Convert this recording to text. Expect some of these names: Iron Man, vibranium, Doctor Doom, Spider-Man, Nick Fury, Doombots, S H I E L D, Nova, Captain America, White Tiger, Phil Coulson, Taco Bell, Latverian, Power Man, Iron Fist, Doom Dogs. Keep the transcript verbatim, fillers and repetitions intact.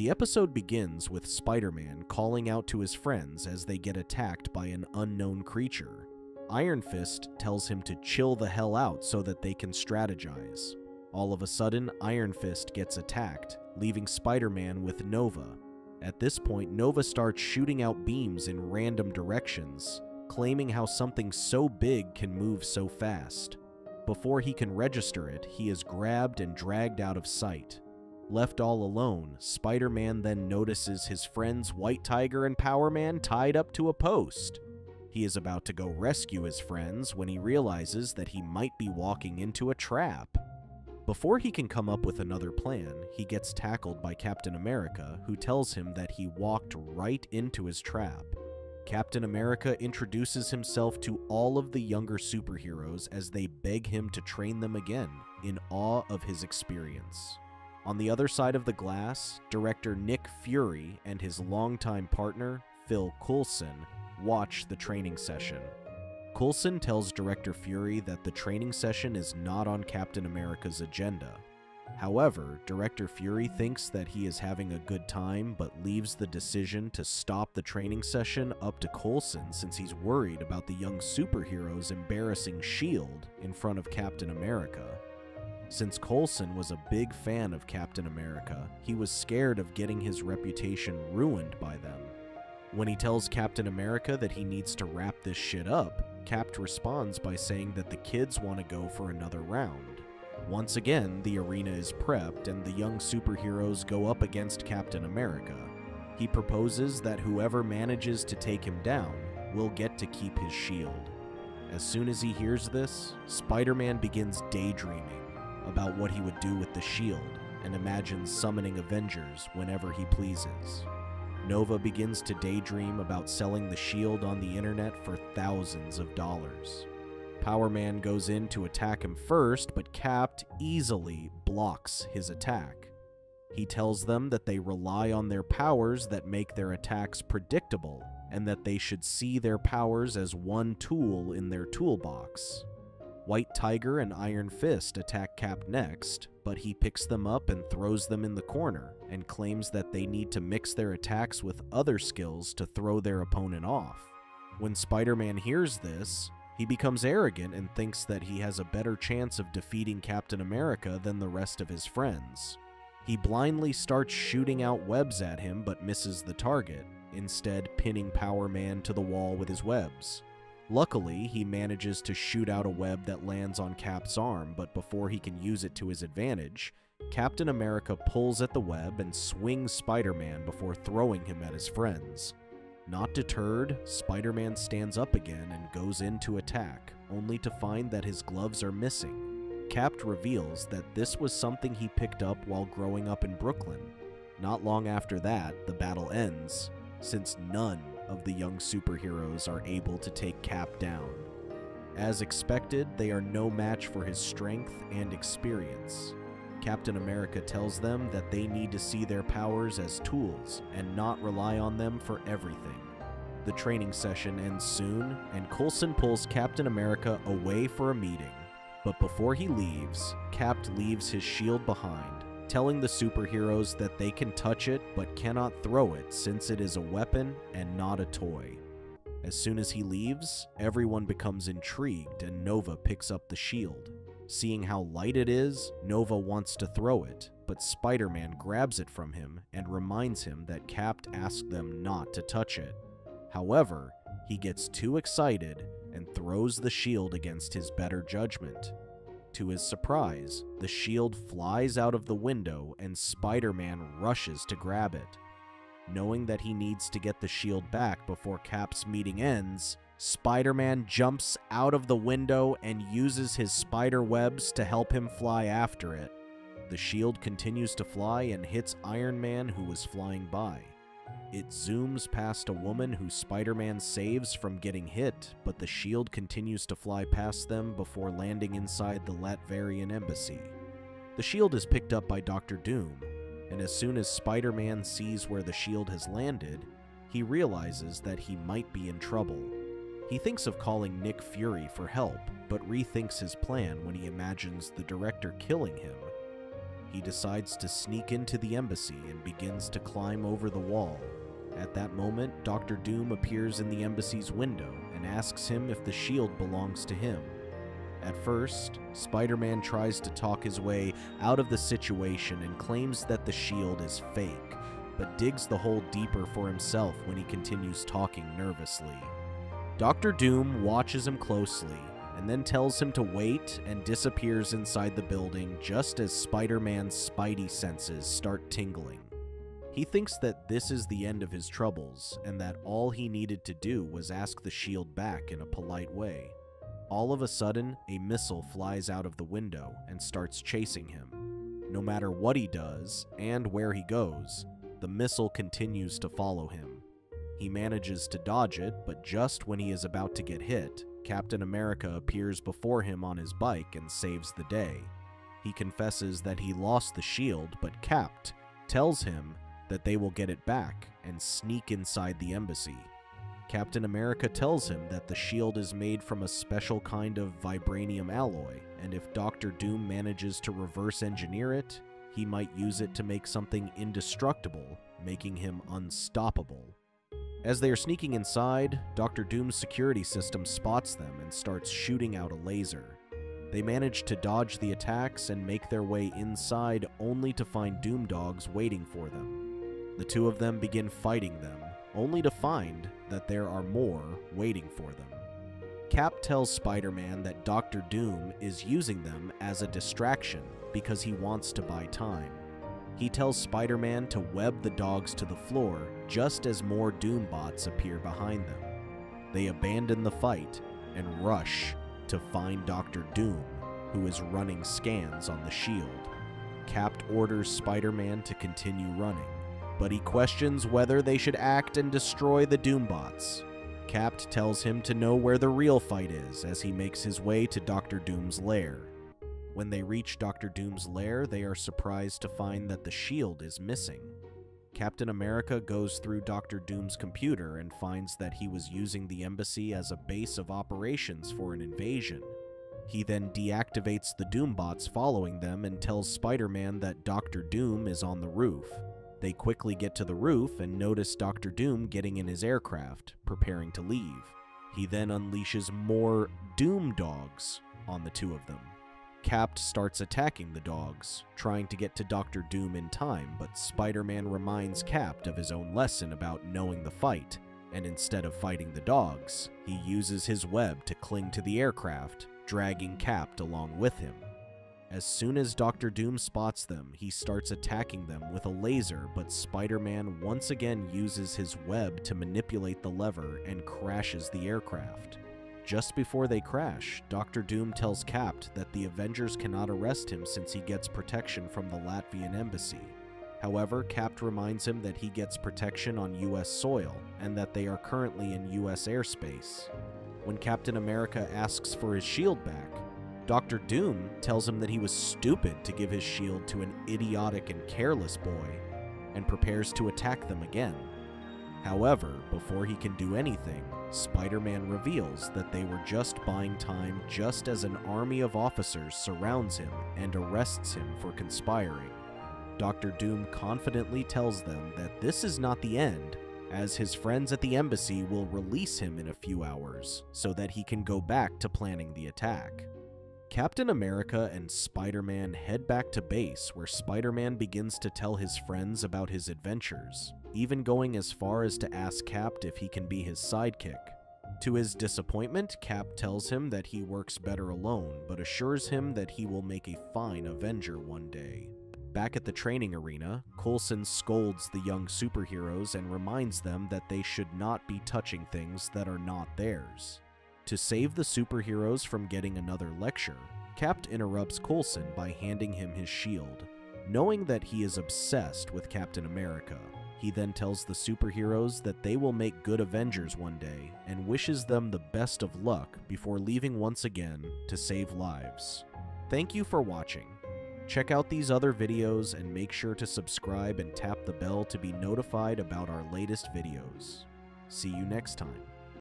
The episode begins with Spider-Man calling out to his friends as they get attacked by an unknown creature. Iron Fist tells him to chill the hell out so that they can strategize. All of a sudden, Iron Fist gets attacked, leaving Spider-Man with Nova. At this point, Nova starts shooting out beams in random directions, claiming how something so big can move so fast. Before he can register it, he is grabbed and dragged out of sight. Left all alone, Spider-Man then notices his friends White Tiger and Power Man tied up to a post. He is about to go rescue his friends when he realizes that he might be walking into a trap. Before he can come up with another plan, he gets tackled by Captain America, who tells him that he walked right into his trap. Captain America introduces himself to all of the younger superheroes as they beg him to train them again, in awe of his experience. On the other side of the glass, director Nick Fury and his longtime partner, Phil Coulson, watch the training session. Coulson tells director Fury that the training session is not on Captain America's agenda. However, director Fury thinks that he is having a good time but leaves the decision to stop the training session up to Coulson since he's worried about the young superheroes embarrassing S H I E L D in front of Captain America. Since Coulson was a big fan of Captain America, he was scared of getting his reputation ruined by them. When he tells Captain America that he needs to wrap this shit up, Cap responds by saying that the kids want to go for another round. Once again, the arena is prepped and the young superheroes go up against Captain America. He proposes that whoever manages to take him down will get to keep his shield. As soon as he hears this, Spider-Man begins daydreaming about what he would do with the shield, and imagines summoning Avengers whenever he pleases. Nova begins to daydream about selling the shield on the internet for thousands of dollars. Power Man goes in to attack him first, but Cap easily blocks his attack. He tells them that they rely on their powers that make their attacks predictable, and that they should see their powers as one tool in their toolbox. White Tiger and Iron Fist attack Cap next, but he picks them up and throws them in the corner, and claims that they need to mix their attacks with other skills to throw their opponent off. When Spider-Man hears this, he becomes arrogant and thinks that he has a better chance of defeating Captain America than the rest of his friends. He blindly starts shooting out webs at him but misses the target, instead pinning Power Man to the wall with his webs. Luckily, he manages to shoot out a web that lands on Cap's arm, but before he can use it to his advantage, Captain America pulls at the web and swings Spider-Man before throwing him at his friends. Not deterred, Spider-Man stands up again and goes in to attack, only to find that his gloves are missing. Cap reveals that this was something he picked up while growing up in Brooklyn. Not long after that, the battle ends, since none of the young superheroes are able to take Cap down. As expected, they are no match for his strength and experience. Captain America tells them that they need to see their powers as tools and not rely on them for everything. The training session ends soon, and Coulson pulls Captain America away for a meeting. But before he leaves, Cap leaves his shield behind, telling the superheroes that they can touch it but cannot throw it since it is a weapon and not a toy. As soon as he leaves, everyone becomes intrigued and Nova picks up the shield. Seeing how light it is, Nova wants to throw it, but Spider-Man grabs it from him and reminds him that Cap asked them not to touch it. However, he gets too excited and throws the shield against his better judgment. To his surprise, the shield flies out of the window and Spider-Man rushes to grab it. Knowing that he needs to get the shield back before Cap's meeting ends, Spider-Man jumps out of the window and uses his spider webs to help him fly after it. The shield continues to fly and hits Iron Man, who was flying by. It zooms past a woman who Spider-Man saves from getting hit, but the shield continues to fly past them before landing inside the Latverian embassy. The shield is picked up by Doctor Doom, and as soon as Spider-Man sees where the shield has landed, he realizes that he might be in trouble. He thinks of calling Nick Fury for help, but rethinks his plan when he imagines the director killing him. he decides to sneak into the embassy and begins to climb over the wall. At that moment, Doctor Doom appears in the embassy's window and asks him if the shield belongs to him. At first, Spider-Man tries to talk his way out of the situation and claims that the shield is fake, but digs the hole deeper for himself when he continues talking nervously. Doctor Doom watches him closely, and then tells him to wait and disappears inside the building just as Spider-Man's spidey senses start tingling. He thinks that this is the end of his troubles, and that all he needed to do was ask the shield back in a polite way. All of a sudden, a missile flies out of the window and starts chasing him. No matter what he does and where he goes, the missile continues to follow him. He manages to dodge it, but just when he is about to get hit, Captain America appears before him on his bike and saves the day. He confesses that he lost the shield, but Capt tells him that they will get it back and sneak inside the embassy. Captain America tells him that the shield is made from a special kind of vibranium alloy, and if Doctor Doom manages to reverse engineer it, he might use it to make something indestructible, making him unstoppable. As they are sneaking inside, Doctor Doom's security system spots them and starts shooting out a laser. They manage to dodge the attacks and make their way inside only to find Doom Dogs waiting for them. The two of them begin fighting them, only to find that there are more waiting for them. Cap tells Spider-Man that Doctor Doom is using them as a distraction because he wants to buy time. He tells Spider-Man to web the dogs to the floor just as more Doombots appear behind them. They abandon the fight and rush to find Doctor Doom, who is running scans on the shield. Cap orders Spider-Man to continue running, but he questions whether they should act and destroy the Doombots. Capt tells him to know where the real fight is as he makes his way to Doctor Doom's lair. When they reach Doctor Doom's lair, they are surprised to find that the shield is missing. Captain America goes through Doctor Doom's computer and finds that he was using the embassy as a base of operations for an invasion. He then deactivates the Doombots following them and tells Spider-Man that Doctor Doom is on the roof. They quickly get to the roof and notice Doctor Doom getting in his aircraft, preparing to leave. He then unleashes more Doom Dogs on the two of them. Capt starts attacking the dogs, trying to get to Doctor Doom in time, but Spider-Man reminds Capt of his own lesson about knowing the fight, and instead of fighting the dogs, he uses his web to cling to the aircraft, dragging Capt along with him. As soon as Doctor Doom spots them, he starts attacking them with a laser, but Spider-Man once again uses his web to manipulate the lever and crashes the aircraft. Just before they crash, Doctor Doom tells Capt that the Avengers cannot arrest him since he gets protection from the Latvian embassy. However, Capt reminds him that he gets protection on U S soil, and that they are currently in U S airspace. When Captain America asks for his shield back, Doctor Doom tells him that he was stupid to give his shield to an idiotic and careless boy, and prepares to attack them again. However, before he can do anything, Spider-Man reveals that they were just buying time just as an army of officers surrounds him and arrests him for conspiring. Doctor Doom confidently tells them that this is not the end, as his friends at the embassy will release him in a few hours so that he can go back to planning the attack. Captain America and Spider-Man head back to base, where Spider-Man begins to tell his friends about his adventures, even going as far as to ask Capt if he can be his sidekick. To his disappointment, Capt tells him that he works better alone, but assures him that he will make a fine Avenger one day. Back at the training arena, Coulson scolds the young superheroes and reminds them that they should not be touching things that are not theirs. To save the superheroes from getting another lecture, Capt interrupts Coulson by handing him his shield. Knowing that he is obsessed with Captain America, he then tells the superheroes that they will make good Avengers one day and wishes them the best of luck before leaving once again to save lives. Thank you for watching. Check out these other videos and make sure to subscribe and tap the bell to be notified about our latest videos. See you next time.